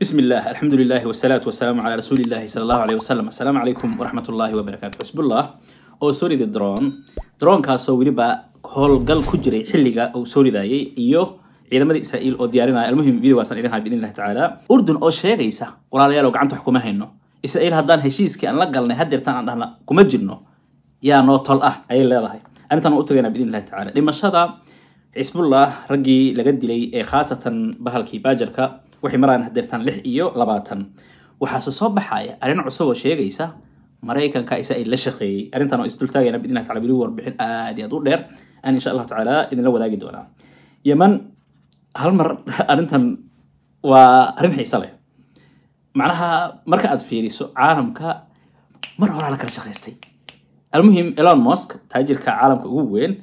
بسم الله، الحمد لله والصلاة والسلام على رسول الله صلى الله عليه وسلم. السلام عليكم ورحمة الله وبركاته. حسب الله أو سوري درون كاسو وربا هول قل كجري حلقة أو سوري داي إيوه إلى مدى إسرائيل أو ديارنا. المهم فيديو وصل إلينا بإذن الله تعالى. أردن أو شيء غيسة ولا ليالو قعنت حكومها إنه إسرائيل هدان هشيز كأن لقلنا هدرتان عندنا كمجنه يا نوطل أي اللي ضاي أنا تنقطعنا بإذن الله تعالى. لما شذا حسب الله رجي لجد لي خاصة بهالكي باجرك وحي مران هدرتان لح إيو لباتن وحاسو صوب حاية أرين عصوة شيء غيسة مريكا كايسة إلا شقي أرين تانو إستلتاقي أنا بإذنها تعالى بلور بحين آدي أدور دير أنا إن شاء الله تعالى إذن لو داقي دونا يمن هالمر أرين تان وأرين حيصالي معناها مركا أدفيريسو عالمكا مرور على كل شخصي. المهم إيلون ماسك تاجر كعالمكا قوين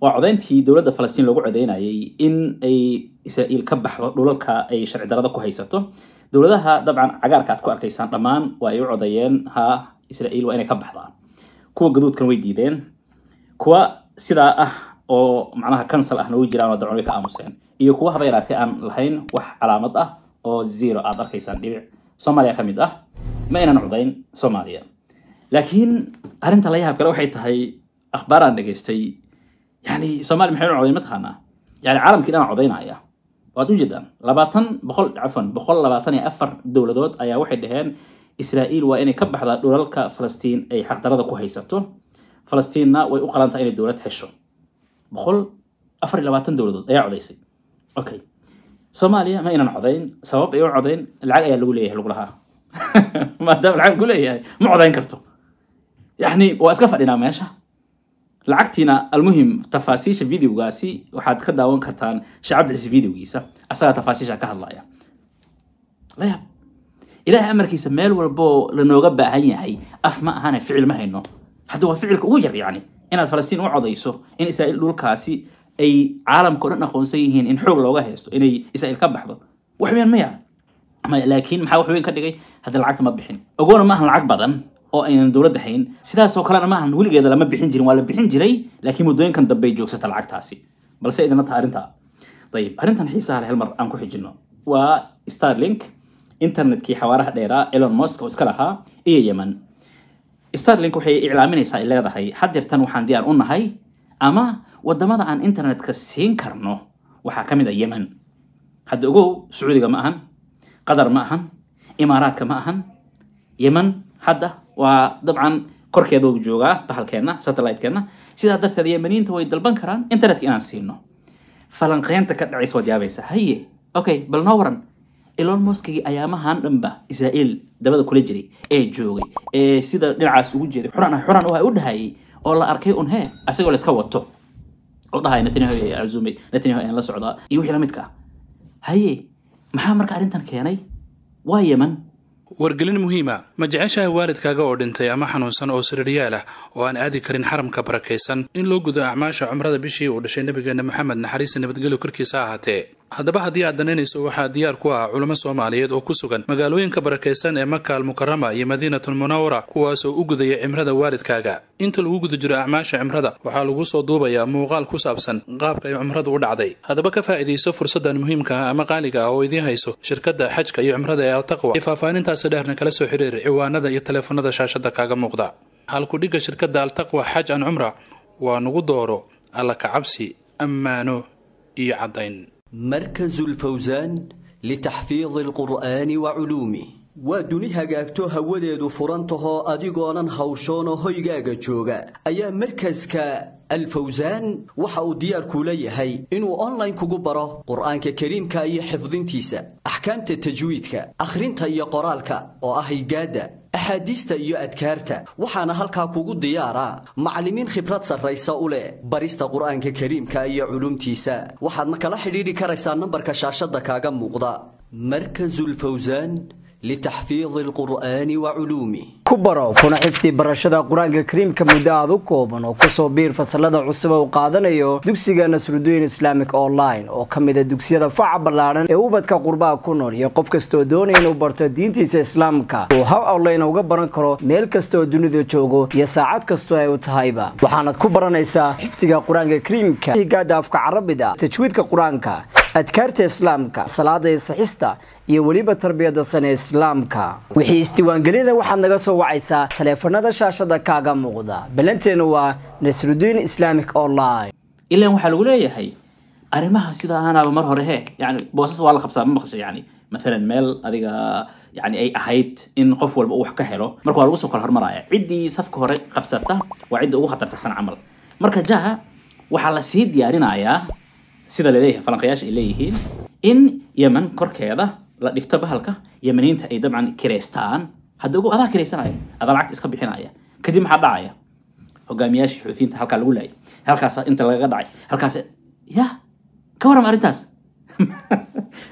وعدينتي دولة فلسطين لو عدينا إن أي إسرائيل كبح دولتها أي شرع درجة كويسة دولتها طبعا عجار كاتكو أركيسان طبعا ويعدين ها إسرائيل وأنا كبح ضان كوا جدود كانوا يدين كوا سدا أو معناها كنسل إحنا ويجران ودعوني كأمسين يكوا هبيراتي أم الحين وح علامة أو زيرو أركيسان دير صوماليا كميد ما إنا نعدين صوماليا. لكن هل أنت ليها بكرة وحيت هاي أخبار عن دقيستي يعني صومال محيون عظيمة خانا يعني عالم كده عظيمة أيها واتو جدا لباطن بخل لباطن يأفر دولة دوت أيها واحد هان إسرائيل وإني كبح ذا دولة فلسطين أي حق ترى ذا كوهيساتو فلسطيننا ويقلن تأين الدولة هشون بخل أفر لباطن دولة دوت أيها عظيسي. أوكي صوماليا ما إنا عظيم سبب أيها عظيم العالية الأولى لقولها ما دام العالم كله يعني ما عظيم كرتو يعني وأسقف علينا ماشى لعكتنا. المهم تفاسيش الفيديو قاسي وحد كدا وان كرتان شعب عز فيديو قيسة أصلا تفاسيش كهالله يا لا يا إله أمرك يسمى والبو لأنه جب هني هاي أفما هنا فعل ما هينه هذا هو فعل كوجر يعني إن الفلسطين وعضيسه إن إسرائيل لول كاسي أي عالم كورنا خونسيهن إن حول لوجه يستو إن إسرائيل كبح ضد وحميان مية لكن محاول حميان كده جاي هذا العكت ما بحين أقول ما هالعك بدن oo ay dawladda hayn sidaas oo kale ma ahan waligeeda lama bixin jirin wala bixin jiray laakiin mudooyinkan dambe joogsata lacagtaasi balse idin ma taarinta. Tayib arintan xiisaha leh mar aan ku xijino waa Starlink internetkii xawaaraha dheera Elon Musk oo iska lahaa ee Yemen. Starlink waxay iclaaminaysaa in leedahay hadirtan waxaan diyaar u nahay ama wadamada aan internetka siin karno waxaa ka mid ah Yemen. Hadda ogow Sacuudiga ma ahan, Qatar ma ahan, Imaaraadka ma ahan, Yemen hadda وطبعا كوركيا دوق جوغا بحالكينا ساتلايت كينا سيدا دفتر يمنين توي دلبان كران انترنت كينا سينو فلان قيانتا كدعيس وديابيسا هي اوكي بل نورا إيلون موسك ايامها نمبا إسرائيل دبدا كوليجري اي جوغي اي سيدا دلعاس وجري حران وها ودهاي والله اركي اون هي اسيقو لسكا واتو ودهاي نتنيهو عزومي نتنيهو ان لسعودا يوحي لامدكا هي محامرك ارنتان كياني وايمن wargelin muhiima ma jeceshahay waalidkaaga oo dhintay ama xanuunsan oo sariir ah oo aan aadi karin xaramka barakeysan in loo gudo acmaasha umrada bishii uu dhashay nabigeena Maxamed naxariis nabadgelyo korkiisa ahaatee. Haddaba haddii aad danaynayso waxaa diyaar ku ah culimo Soomaaliyeed oo ku sugan magaalooyinka barakeysan ee Makkah al-Mukarrama iyo Madiinatul Munawwarah kuwaas oo u gudaya cimrada waalidkaaga. Inta lagu guda jiro acmaasha cimrada waxaa lagu soo duubayaa muuqaal ku saabsan qaabka ay cimradu u dhacday. Haddaba ka faa'iideyso fursaddan muhiimka ah ama qaaliga ah oo idin hayso shirkadda xajka iyo cimrada ee Al-Taqwa. Faafaahintaaso dheerna kala soo xiriir ciwaanada iyo telefoonada shaashada kaaga muuqda. Halku dhiga shirkadda Al-Taqwa xaj aan cumra waa nugu dooro alla ka cabsi ammaano iyo cadayn. مركز الفوزان لتحفيظ القرآن وعلومه ودنيها جاكتو هوديدو فرانتها أديقانا هوشانا هيجاجا جوجا أيا مركز الفوزان وحاو ديار كولي هاي إنو أونلاين كوغوبرا قرآن كريم كاي حفظين تيسا أحكام تتجويدك أخرين تايا قرالك أو أهي جادا أحاديث تايا أدكارتا وحانا هالكا كوغو ديارا معلمين خبرات سرريسا أولي باريستا قرآن كريم كاي علوم تيسا وحانا كلا حريري كريسان نمبر كشاشة دكاغا موغدا. مركز الفوزان لتحفيظ القرآن وعلومه كبروا كنا حفتي برشادة القرآن الكريم كمدة ذكوبا وكسو بير فصلة عصبة وقادنا يو دكسيجا نسرودين إسلامك أونلاين وكمدة دكسيجا فعبلان أوبد كقربا كنور يقف كستودوني إنه برتدين تيس إسلامك وها أونلاين وجبران كرو ميل كستودوني ذو شوجو يساعد كستوي وتهايبا وحنات كبرنا إسا حفتي القرآن الكريم كإجادة في عربي دا تشويد كقرآن كا أذكرت إسلامك صلاة الصحيحة يوليب التربية دسنا إسلامك وحي استوان قليلا وحنقصه وعيسى تلفون هذا الشاشة دا كاقا مغدا بلنتين هو نسرودين إسلامك أونلاين إلا وحلولا يحي أرمها سيدا أنا بمرهر هي يعني بوصص والله خبصة مخش يعني مثلا ميل هذا يعني أي أحيد إن قفوا البقوح كهيرو مركوا الوصف كالهر مرايا عدي صفك هوري خبصتها وعدي أو خطر تحسن عمل مركز جاها وحالا سيد يارينا يا سيدا لديه فرنقياش إليهين إن يمن كوركيضة لا دكتور بهالك يمنين تأي طبعا كريستان هدوقو هذا كريستان هاي هذا العكس إسقى بحناية كديم حباعية هو قام ياشي حوثين تهلك الأولى هلكاس أنت اللي قدعي هلكاس يا كورم أرنتاس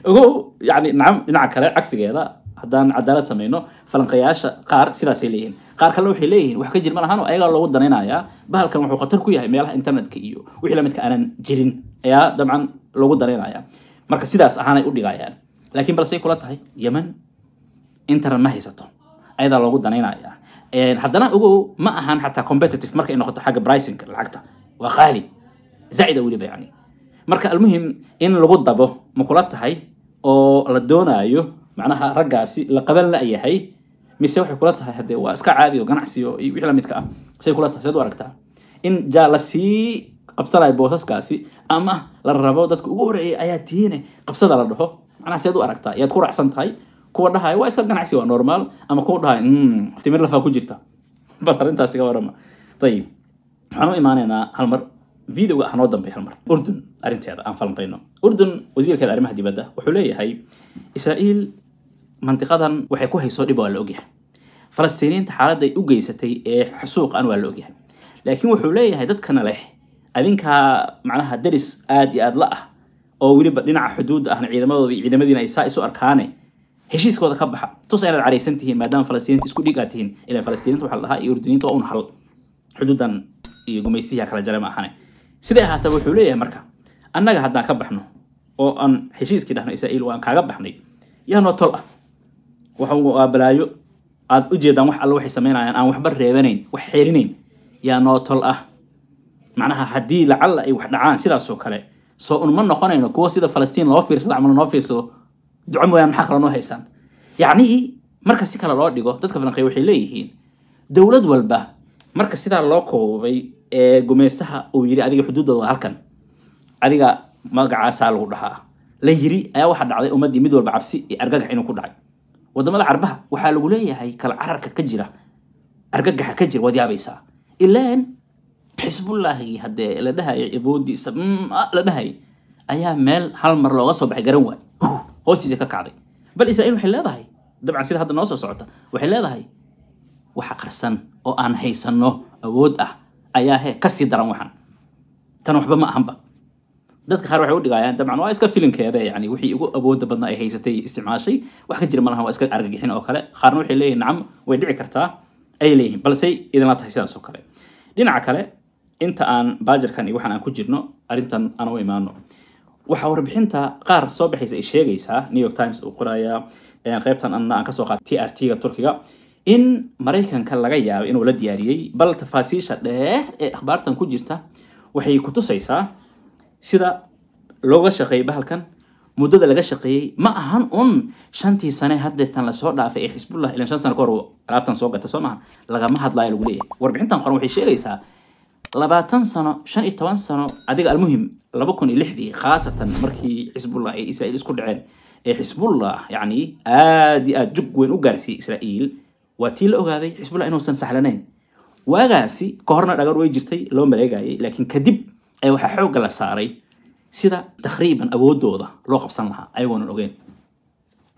هو يعني نعم نعك عكس كذا هذا عدالة سمينه فلنقياش قار سلاسي لين قار كلو حليين وحكي الملهان وأيقال الله ودنا يا بهالك وحو قتركوا يا ميلها إنترنت كيو وحلمتك أنا جرين يا طبعا الله ودنا يا مركز سداس أهانا يقول لي لكن بلسي كلها تهي يمن انتر ما هي ساتو أيضا لو قد نينا يعني حدنا أقول ما أهان حتى كومبيتيتيف مركا إنه خد حاجة برايسنج الحاجة وخالي زائد وليبة يعني مركا المهم إن لو قد به مقولات تهي أو لدونا أيوه معناها رجعسي لقبل لا أي هي مسوي حكولاتها هدي وأسكع عادي وجنعسي ويحلا متكأ سوي كلها تهسد وركتها إن جالسي قبصة بوسس كاسي أما للرباط تقول أياتينه قبصة للرباط أنا سيدو أركتا يا تكون أحسن تاي كورد هاي واسكت نعسي ونورمال أما كورد هاي احتمال لفا كوجيرتا بقى أنت سيجا ورما طيب أنا إيماننا هالمر فيديو هنودم به هالمر أردن أرنت هذا أنفلم قينه أردن وزير كلا أرمه دي بدأ وحليه هاي إسرائيل منطقة وحكوا هي صار يبغى لوجه فلسطينين تحارد يوجي ستي حسوق أنو لوجه لكن وحليه هاي دتكنا له أذنك معناها درس آد لا oo wiliba dhinaca xuduud ahna ciidamadiina ay saa isu arkaane heshiiskooda ka baxa tus ayna careysan tihiin maadaama Falastiinta isku dhigaa tihiin ilaa Falastiinta waxa la dhahaa iyo Urduniinta oo un hal xuduudan iyo gumaysiga kala jarama ahane sida ahaataba wuxuu leeyahay marka annaga haddaan ka baxno oo aan heshiiskii dhahno Israa'iil waan kaaga baxnay yaano tol ah waxa uu abalaayo aad u jeedaan wax alla waxay sameynayaan aan waxba reebanayn wax xeerinayn yaano tol ah macnaha haddii lacala ay wax dhacaan sidaas oo kale سو أن من نقولنا كوا سيدا فلسطين لوفيرس عملنا لوفيرسو دعموا يا محاكرة نوهيسان يعني مركز سكر الله ديجو تتكفلنا خيوحي ليهين دولة والبه مركز سيدا الله كوي جميسها ويري أديك حدود الهلكن أديك مقع سالو لها ليري أي واحد على أمدي مدول بعبسي أرجع حينه كل عي ودم العربة وحالو ليه هاي كالعركة كجرة أرجع كجر ودي أبيسا إلين حسب الله هدي لدها يبودي سم لدها أيها مال هالمر لو غصب حجروا هو سيدك كعدي بل إسرائيل وحلا ذهي طبعا سيد هذا الناس صعدة وحلا ذهي وحقرسن أو أن هيسنه أود أيها كسي درم وحن تنوح بما أحبه ده كخروح ودي قاعد طبعا واسك فيلم كذا يعني وحي يقول أبود بدنا هيستي استعماشي وحكي جري منها واسك أرجع حين أو كلا خارنوح ليه نعم ويدعي كرتها أي ليه بل سي إذا ما تحسين سكري لينا كلا أنت أن باجر كان يوحنا أن كجرنو أنت أنا وإيمانو وحوربح أنت قار صباح الشيء جيسها نيويورك تايمز وقرايا يعني خيبت أن أنكسوق تي آر تي التركية إن مريكان كان لجيا إنه ولد ياري بل تفاصيل شده أخبارت أن كجرته وحي كتو سيسها سدا لغة شقي بهالكن مدة لغة شقي ما أهان أن شنتي سنة هدت أن لسوق لا في حسب الله إلا شان سنة كرو رابطن سوق تسمع لغة ما حد لا يلوقيه وربح أنت خروح الشيء جيسها لباتن سنة شن إتوان سنة عديق المهم لبكون اللحدي خاصة مركي حسب الله أي إسرائيل يسكون عن حسب الله يعني آدي أجوجون وجارسي إسرائيل وتيل أجاري حسب الله إنه سن سحلنين وجارسي كهرنا أجار ويجتي لون بلاجي لكن كدب أيوه حوج لساري سيدا تقريبا أبو دوضة رقب صنها أيوه نلقين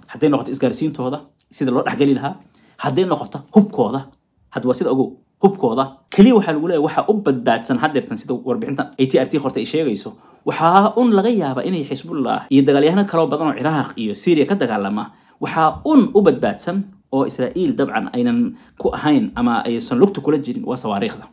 حدين نقطة إسجارسين توضة سيدا لون أحجلي لها حدين نقطة هوب كوضة حد وسيد أجو هوب كوضة كلي وحا لغولي وحا أبد باتسان حدرتان سيدو وربحنتان اي تي ار تي خورتا ايشي غيسو وحا اون لغيابا إني حسب الله يدغاليهانا كلاو بادانو عراق إيو سيريا كدغالما وحاون أبدات سن أو إسرائيل طبعا أينن كوهين أما أيسن لقط كل جرين وصواريخ ذا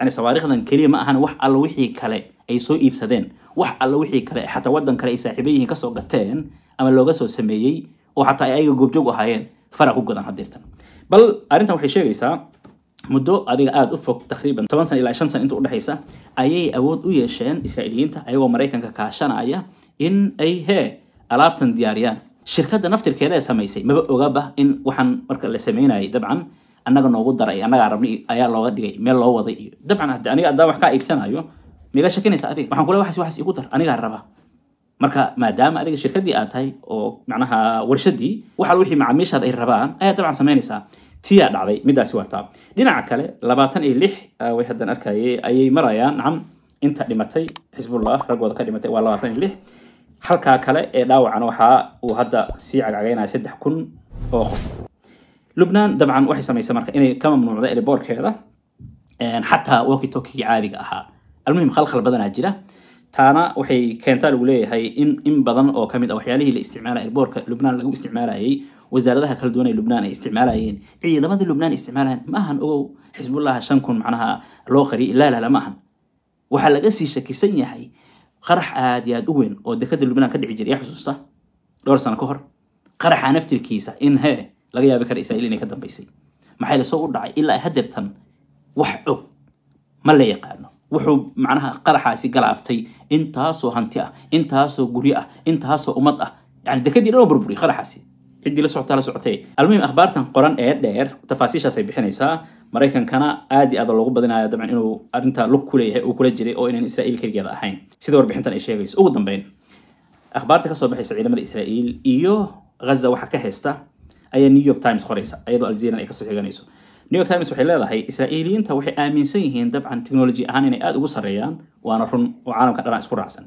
يعني صواريخ ذا كلمة هن وح الله وحي كله أي سو إبسدين وح الله وحي كله حتى ودن كله إسرائيلين كسر قتين أما لو قسوا سميي أو حتى أي جوجو هاين فرقوا جدا حديثا بل أنت وحي شيء إسا مدة أديك قاعد أفق تقريبا 8 سنة إلى 10 سنة أنت قلنا حيسا أيه أود ويشان إسرائيليين تا أيه ومريكان كاشان أيه إن أيه ألابتن دياريان شركات نفتر كذا سميسي ما بقى إن وحن مركز اللي سميناه طبعا أنا قلنا وجود رأي أنا عربني أيه الله ودي ما الله وضي طبعا أنا قاعد أروح كأي بسنة أيه ميلا شكلني سأريك ما حنقول واحد يقدر أنا عربها مركا ما دام أريك الشركات دي أتاي أو معناها ورشدي وحلوحي مع ميش هذا الربان أيه طبعا سمينيسا تيا دعوي مدة سوالتها لنا كله لبعضن اللي ويحدن أركي أي مرايا نعم أنت كلمتي حسب الله رجوا كلمتي ولا بعضن اللي حركة كله داو عن وحاء وهذا سيع علينا يسد حكون خوف لبنان طبعا واحد سمي سمرك يعني كم من معضلة بورك هذا حتى وقت توكي عادي أها المهم خلخل بدن هجرة تانا وحي كانت الولاية هي إن بدن أو كميد أو حياله لاستعمال البورك لبنان لقوا استعماله هي وزارتها كالدوني لبنان استعمالين عيدا ما لبنان استعمالين ماهن أو حزب الله عشان كون معناها لوخري لا لا لا ماهن وحلقسي شكي سنيحي قرح آدياد أوين أو دكاد لبنان كدعي جري يحسوسته دور سنة كهر قرح عنفت الكيسة إن هي لقيا بكر إسرائيلين يكدم بيسي محايلة صور دعي إلا هدرتن وحقو ما اللي يقانو وحو معناها قرحاسي قلافتي إنتاسو هنتيا إنتاسو قريئة إنتاسو أمطأ يعني دكاد يلو بربري قرحاسي عندي لسعتها لسعتين. المهم أخبارتن قرآن دير تفاسيشها سيبحنيسا مريكان كان عادي هذا اللغة بدنا طبعا إنه أنت لكله وكل جري أو إن إسرائيل كل جرا الحين. سيدور بحنتن إشياء قيس أقدم بين. أخبارتك صباح إسرائيل من إسرائيل إيو غزة وحكاهستا أي نيويورك تايمز خريسة أيضا الجزيرة إكسر حجانيسو. نيويورك تايمز وحلا هي إسرائيليين توحي آمن سيهن طبعا تكنولوجيا هاني نقاد وصريان وأنا رن وعالم كان رأس كل عسن.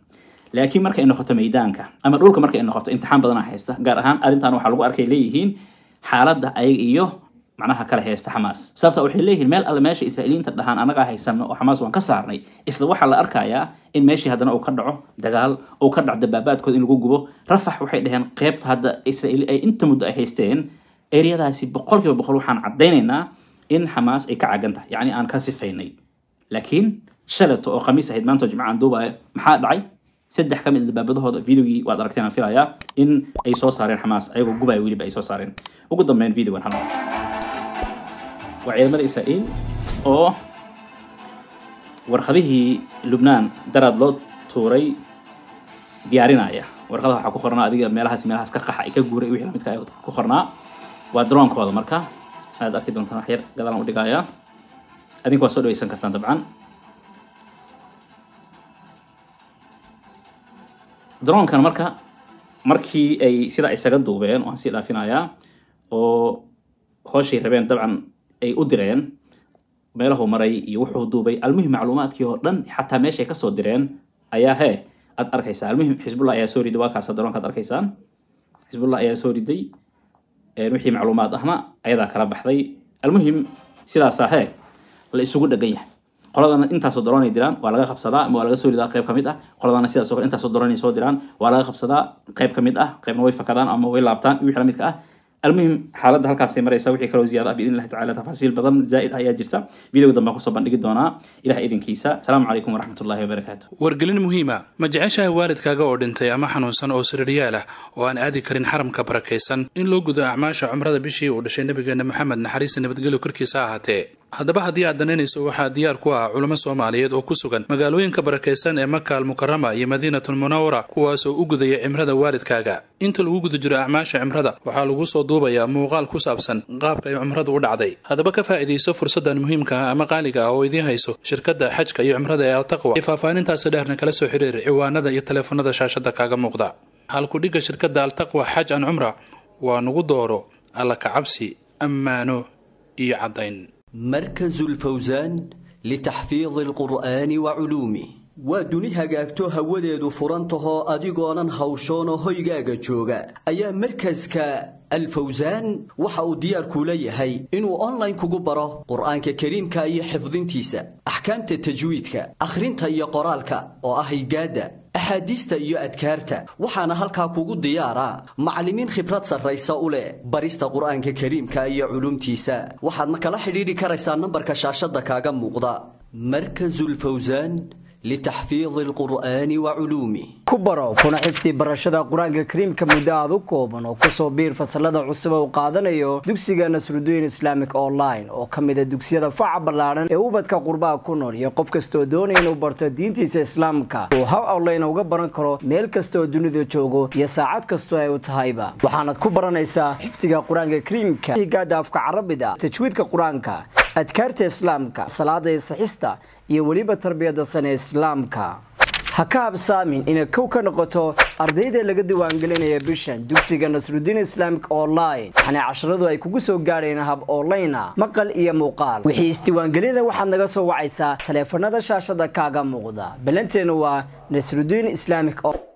لكن مركي إنه خطة ميدانك أما أقولك مركي إنه خطة امتحان بدنا حيسته قارهان أنت أنا وحلو أركي ليهين حالات أي إيوه معناها كله حيسته حماس سبت أوحي ليه المال اللي ماشي إسرائيليين تدهان أنا قاعد حيسمنا وحماس وانكسرني إسلوح على أركايا إن ماشي هذا أنا أقدعه دجال أقدع دبابات كذا إنه جوجبه رفح وحيد هن قيبت هذا إسرائيل أي أنت مدة حيستين أريا ده سيب بقولك وبخلوحان عديننا إن حماس إكعجنته يعني أنا كاسفيني لكن شلت وقميص هيد ما أنتوا جماعة دوبا محادعي سدح كم البابضه فيديوي وعد ركتنا في رأيه إن أي صوص صارين حماس أي جوبا يولي بأي صوص صارين وقدم من فيديو ونحن وعيد مال إسرائيل أو ورخذه لبنان درد لوت توري ديارنا يا ورخذها حكو خرنا أديك مالها سمالها سكخ حقيقة جوري وحنا متكايد حكو خرنا ودرون كواذ مركا هذا أكيد ونحن حير قدرنا أوديك يا أديك وصل ويسن كرتان طبعا درون كان مركي أي سيدا إسقاط دوبين وهسيدا فينا يا وهالشيء ربين طبعا أي أدرين ما له مري يوحوا دوبي المهم معلومات كيورن حتى ماشي كصدرين أيها هاي أركيسان المهم حزب الله يا سوري دواك على درون كات أركيسان حزب الله يا سوري دي نوحي معلومات هنا أيضا كلام بحثي المهم سيدا صحيح الإسقاط دقيقة قلنا أنت صدران يدران ولا خب صداء ولا سوري ذا قيب كميدة قلنا سيدا صور أنت صدران يصدران ولا خب صداء قيب كميدة قيب نوي فكذا أما وين لعبتان ويحلم متكأ المهم حالات هالكاسي مرة يسوي كلو زيادة بإذن الله تعالى تفاصيل بدن زائد هي جرتا فيديو قدامكم صباً قدونا إلى إذن كيسة السلام عليكم ورحمة الله وبركاته. ورجلين مهمة مجعشها والد كجود أنت يا محنون سن أو سر رياله وأن أدي كرين حرم كبركيسن إن لو جد أعماش عمره بشي ودشين نبي أن محمد نحريس إن بتقوله كركي ساعته. haddaba haddii aad danaynayso waxaa diyaar ku ah culimo Soomaaliyeed oo ku sugan magaalooyinka barakeysan ee Makkah al-Mukarrama iyo Madiinatul Munawwarah kuwaas oo u gudaya cimrada waalidkaaga inta lagu guda jiro acmaasha cimrada waxaa lagu soo duubayaa muuqaal ku saabsan qaabka ay cimradu u dhacday haddaba ka faa'iideyso fursadan muhiimka ah ama qaaliga ah oo idin hayso shirkadda xajka iyo cimrada ee Al-Taqwa faafanintaas dheerna kala soo xiriir ciwaanada iyo telefoonada shaashada kaaga muuqda halku dhiga shirkadda Al-Taqwa xaj aan cumra waa nagu dooro alla ka cabsi ammaano iyo cadayn مركز الفوزان لتحفيظ القرآن وعلومه ودنيها جاكتو هوديدو فرانتها أديقانا هوشانا هيجاجا جوجا أيا مركز الفوزان وحاو ديار كولي هاي إنو أونلاين كوجبرة قرآن كريم كأي حفظين تيسا أحكام تجويدك أخرين تاي قرالك أو أهي جادا أحاديث تأيّو أذكارته وحنا هالكاكو ديارة معلمين خبرات سرّيسة أولى بريست القرآن الكريم كأي علوم تيسا وحنا كلاحريري كرسان نمبر كشاشة دكاجا مقضى مركز الفوزان لتحفيظ القرآن وعلومه كبروا كنا حفتي برشاد القرآن الكريم كمدة ذكوبا وكسو بير فصلة عصبة وقادنا يو دكسيجا نسردين إسلامك أونلاين وكمدة دكسيجا فعبلان أوبد كقربا كنور يقف كستودون ينوبرت دين تيس إسلامك وها أونلاين وجبرنا كرو ميل كستودون ذو تشوجو يساعد كستوي وتهايبا وحنا كبرنا إسا حفتي القرآن الكريم كإيجاد أفك عربي دا تشويد كقرآن كا أذكرت إسلامك صلاة صحيحة يوليب تربية سنة إسلامك هكاب سامين إن كوكا نقطة أرديدة لقد وانجلين يبشن دوسيجا نسرودين إسلامك أونلاين أنا عشرة ذوي كوجسو جارين هاب أونلاينا مقال إيه مقال وحيستي وانجلين وحنا نقصو وعيسى تلفونا دا شاشة دا كاجا مغدا بلنتين هو نسرودين إسلامك